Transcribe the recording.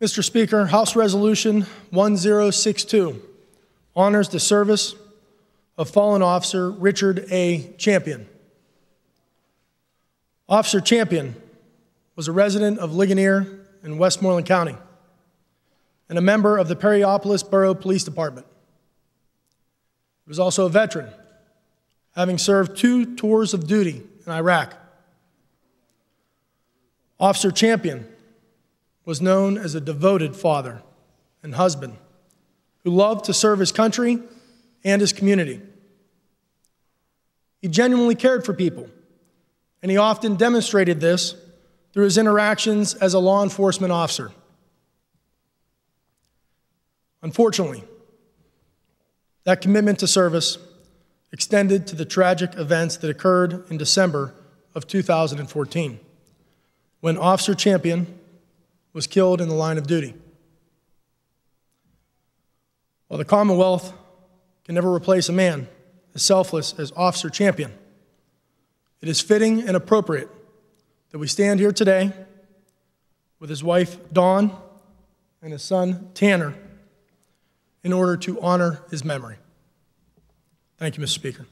Mr. Speaker, House Resolution 1062 honors the service of fallen officer Richard A. Champion. Officer Champion was a resident of Ligonier in Westmoreland County and a member of the Perryopolis Borough Police Department. He was also a veteran, having served 2 tours of duty in Iraq. Officer Champion was known as a devoted father and husband who loved to serve his country and his community. He genuinely cared for people, and he often demonstrated this through his interactions as a law enforcement officer. Unfortunately, that commitment to service extended to the tragic events that occurred in December of 2014, when Officer Champion was killed in the line of duty. While the Commonwealth can never replace a man as selfless as Officer Champion, it is fitting and appropriate that we stand here today with his wife, Dawn, and his son, Tanner, in order to honor his memory. Thank you, Mr. Speaker.